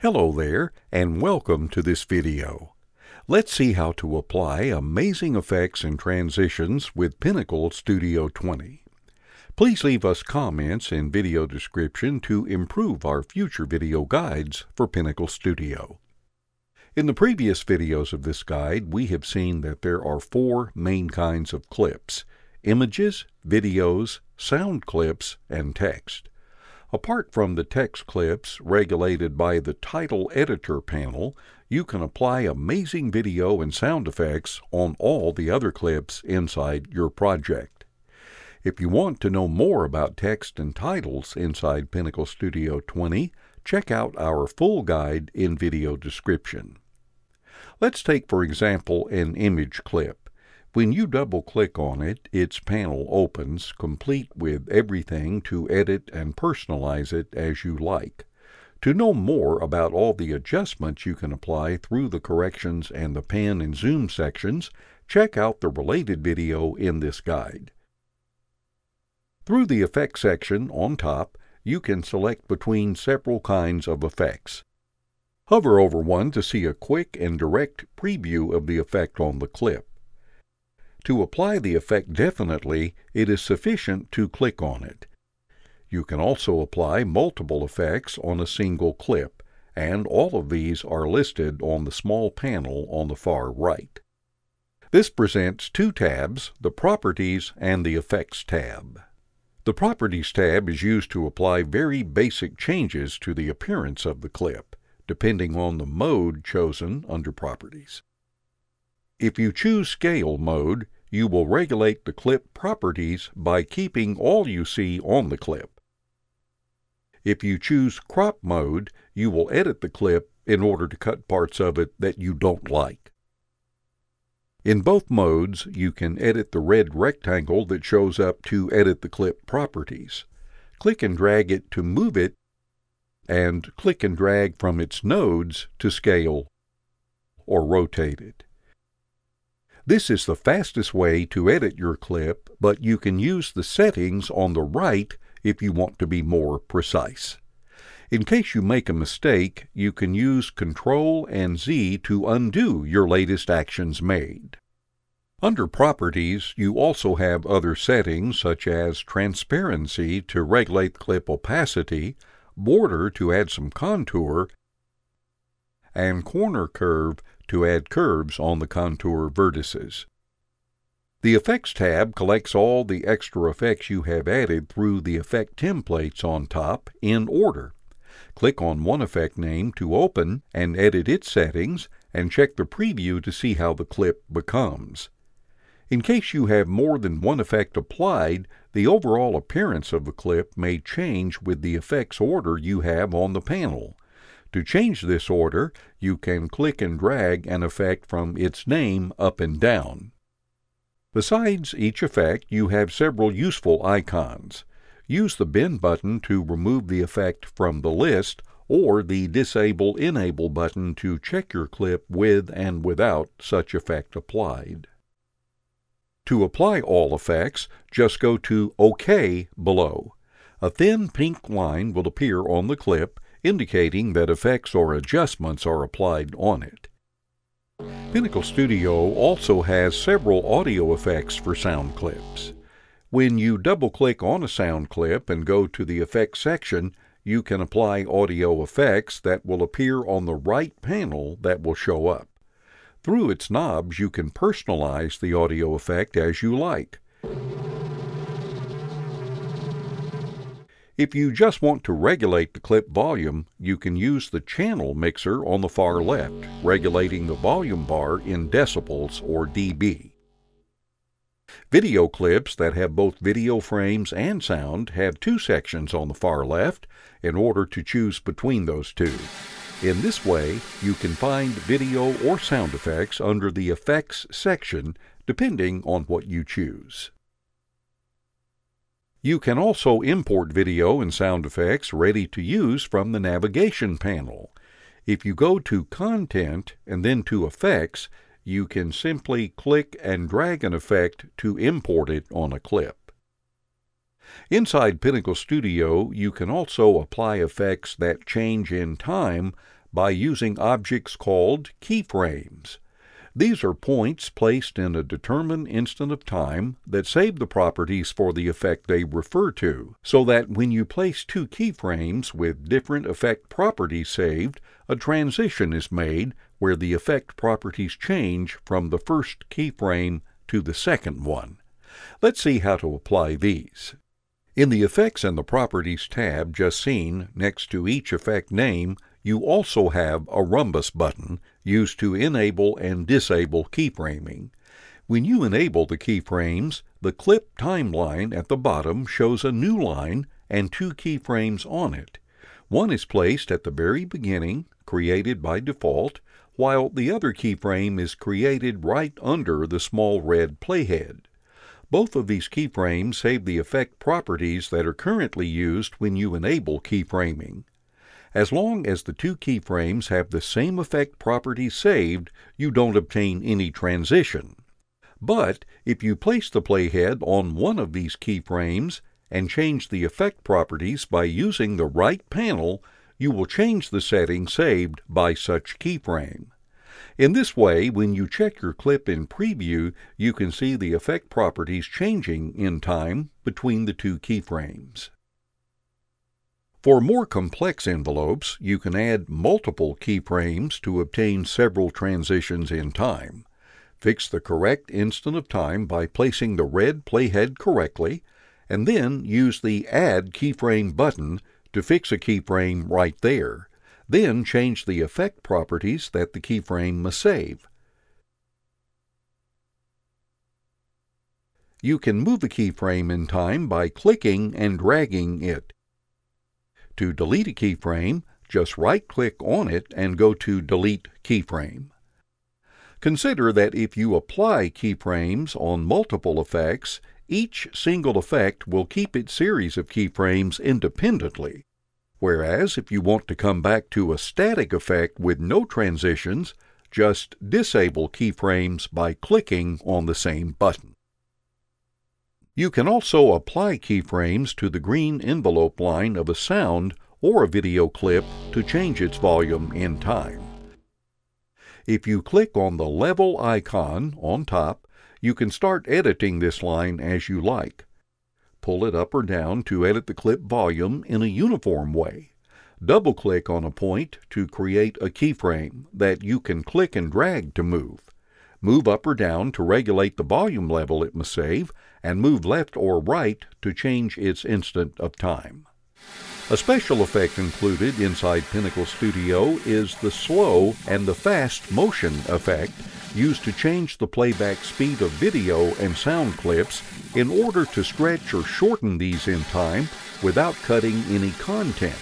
Hello there, and welcome to this video. Let's see how to apply amazing effects and transitions with Pinnacle Studio 20. Please leave us comments in video description to improve our future video guides for Pinnacle Studio. In the previous videos of this guide, we have seen that there are four main kinds of clips: images, videos, sound clips, and text. Apart from the text clips regulated by the title editor panel, you can apply amazing video and sound effects on all the other clips inside your project. If you want to know more about text and titles inside Pinnacle Studio 20, check out our full guide in video description. Let's take, for example, an image clip. When you double-click on it, its panel opens, complete with everything to edit and personalize it as you like. To know more about all the adjustments you can apply through the corrections and the pan and zoom sections, check out the related video in this guide. Through the effects section on top, you can select between several kinds of effects. Hover over one to see a quick and direct preview of the effect on the clip. To apply the effect definitely, it is sufficient to click on it. You can also apply multiple effects on a single clip, and all of these are listed on the small panel on the far right. This presents two tabs, the Properties and the Effects tab. The Properties tab is used to apply very basic changes to the appearance of the clip, depending on the mode chosen under Properties. If you choose Scale mode, you will regulate the clip properties by keeping all you see on the clip. If you choose Crop mode, you will edit the clip in order to cut parts of it that you don't like. In both modes, you can edit the red rectangle that shows up to edit the clip properties. Click and drag it to move it, and click and drag from its nodes to scale or rotate it. This is the fastest way to edit your clip, but you can use the settings on the right if you want to be more precise. In case you make a mistake, you can use Ctrl and Z to undo your latest actions made. Under Properties, you also have other settings such as Transparency to regulate clip opacity, Border to add some contour, and Corner Curve to add curves on the contour vertices. The Effects tab collects all the extra effects you have added through the effect templates on top in order. Click on one effect name to open and edit its settings, and check the preview to see how the clip becomes. In case you have more than one effect applied, the overall appearance of the clip may change with the effects order you have on the panel. To change this order, you can click and drag an effect from its name up and down. Besides each effect, you have several useful icons. Use the Bin button to remove the effect from the list, or the Disable/Enable button to check your clip with and without such effect applied. To apply all effects, just go to OK below. A thin pink line will appear on the clip, indicating that effects or adjustments are applied on it. Pinnacle Studio also has several audio effects for sound clips. When you double-click on a sound clip and go to the Effects section, you can apply audio effects that will appear on the right panel that will show up. Through its knobs, you can personalize the audio effect as you like. If you just want to regulate the clip volume, you can use the channel mixer on the far left, regulating the volume bar in decibels or dB. Video clips that have both video frames and sound have two sections on the far left in order to choose between those two. In this way, you can find video or sound effects under the Effects section, depending on what you choose. You can also import video and sound effects ready to use from the navigation panel. If you go to Content and then to Effects, you can simply click and drag an effect to import it on a clip. Inside Pinnacle Studio, you can also apply effects that change in time by using objects called keyframes. These are points placed in a determined instant of time that save the properties for the effect they refer to, so that when you place two keyframes with different effect properties saved, a transition is made where the effect properties change from the first keyframe to the second one. Let's see how to apply these. In the Effects and the Properties tab just seen, next to each effect name, you also have a rhombus button used to enable and disable keyframing. When you enable the keyframes, the clip timeline at the bottom shows a new line and two keyframes on it. One is placed at the very beginning, created by default, while the other keyframe is created right under the small red playhead. Both of these keyframes save the effect properties that are currently used when you enable keyframing. As long as the two keyframes have the same effect property saved, you don't obtain any transition. But if you place the playhead on one of these keyframes and change the effect properties by using the right panel, you will change the setting saved by such keyframe. In this way, when you check your clip in preview, you can see the effect properties changing in time between the two keyframes. For more complex envelopes, you can add multiple keyframes to obtain several transitions in time. Fix the correct instant of time by placing the red playhead correctly, and then use the Add Keyframe button to fix a keyframe right there. Then change the effect properties that the keyframe must save. You can move a keyframe in time by clicking and dragging it. To delete a keyframe, just right-click on it and go to Delete Keyframe. Consider that if you apply keyframes on multiple effects, each single effect will keep its series of keyframes independently. Whereas if you want to come back to a static effect with no transitions, just disable keyframes by clicking on the same button. You can also apply keyframes to the green envelope line of a sound or a video clip to change its volume in time. If you click on the level icon on top, you can start editing this line as you like. Pull it up or down to edit the clip volume in a uniform way. Double-click on a point to create a keyframe that you can click and drag to move. Move up or down to regulate the volume level it must save, and move left or right to change its instant of time. A special effect included inside Pinnacle Studio is the slow and the fast motion effect, used to change the playback speed of video and sound clips in order to stretch or shorten these in time without cutting any content.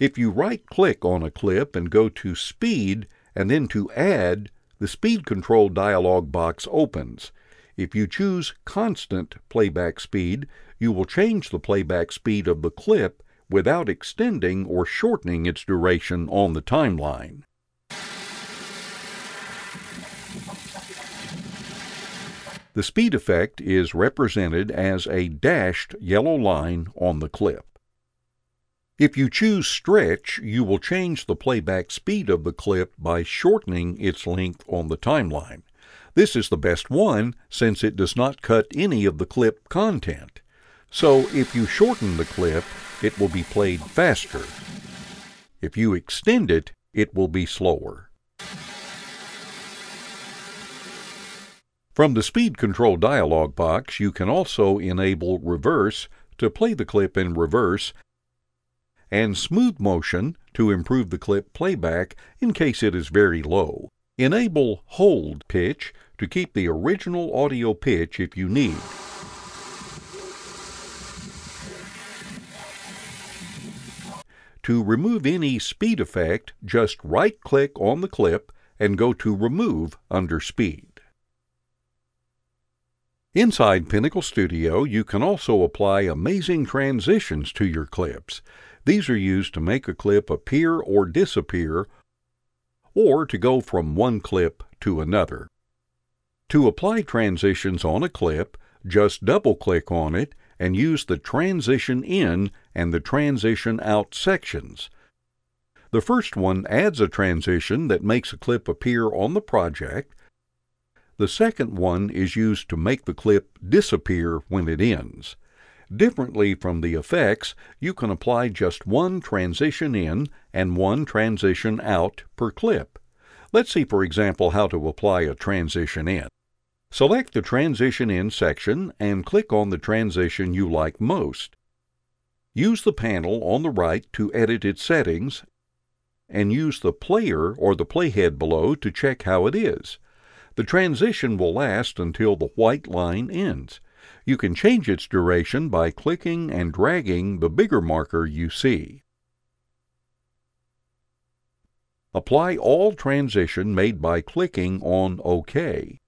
If you right-click on a clip and go to Speed and then to Add, the Speed Control dialog box opens. If you choose Constant Playback Speed, you will change the playback speed of the clip without extending or shortening its duration on the timeline. The speed effect is represented as a dashed yellow line on the clip. If you choose Stretch, you will change the playback speed of the clip by shortening its length on the timeline. This is the best one since it does not cut any of the clip content. So if you shorten the clip, it will be played faster. If you extend it, it will be slower. From the Speed Control dialog box, you can also enable Reverse to play the clip in reverse and Smooth Motion to improve the clip playback in case it is very low. Enable Hold Pitch to keep the original audio pitch if you need. To remove any speed effect, just right-click on the clip and go to Remove under Speed. Inside Pinnacle Studio, you can also apply amazing transitions to your clips. These are used to make a clip appear or disappear, or to go from one clip to another. To apply transitions on a clip, just double-click on it and use the Transition In and the Transition Out sections. The first one adds a transition that makes a clip appear on the project. The second one is used to make the clip disappear when it ends. Differently from the effects, you can apply just one transition in and one transition out per clip. Let's see, for example, how to apply a transition in. Select the transition in section and click on the transition you like most. Use the panel on the right to edit its settings and use the player or the playhead below to check how it is. The transition will last until the white line ends. You can change its duration by clicking and dragging the bigger marker you see. Apply all transition made by clicking on OK.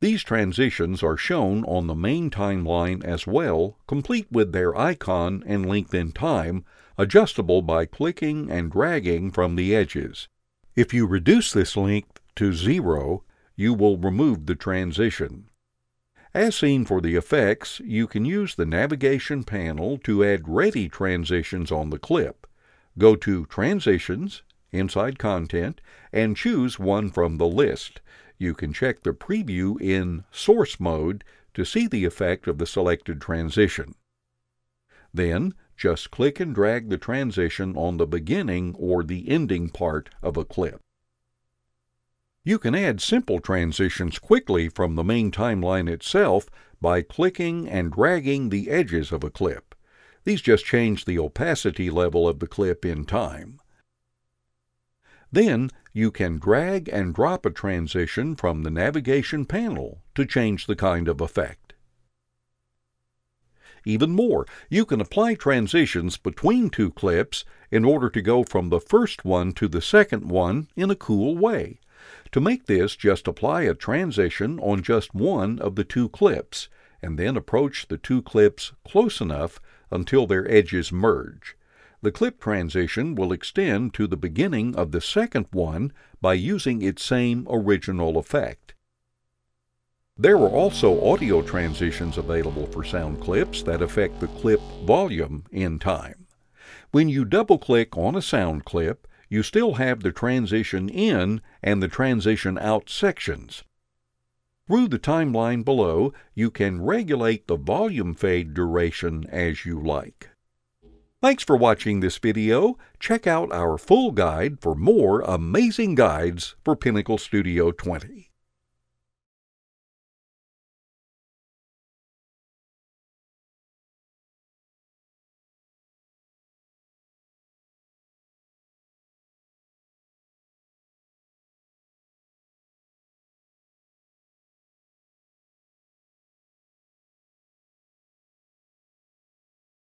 These transitions are shown on the main timeline as well, complete with their icon and length in time, adjustable by clicking and dragging from the edges. If you reduce this length to 0, you will remove the transition. As seen for the effects, you can use the navigation panel to add ready transitions on the clip. Go to Transitions, Inside Content, and choose one from the list. You can check the preview in Source Mode to see the effect of the selected transition. Then, just click and drag the transition on the beginning or the ending part of a clip. You can add simple transitions quickly from the main timeline itself by clicking and dragging the edges of a clip. These just change the opacity level of the clip in time. Then you can drag and drop a transition from the navigation panel to change the kind of effect. Even more, you can apply transitions between two clips in order to go from the first one to the second one in a cool way. To make this, just apply a transition on just one of the two clips, and then approach the two clips close enough until their edges merge. The clip transition will extend to the beginning of the second one by using its same original effect. There are also audio transitions available for sound clips that affect the clip volume in time. When you double-click on a sound clip, you still have the transition in and the transition out sections. Through the timeline below, you can regulate the volume fade duration as you like. Thanks for watching this video. Check out our full guide for more amazing guides for Pinnacle Studio 20.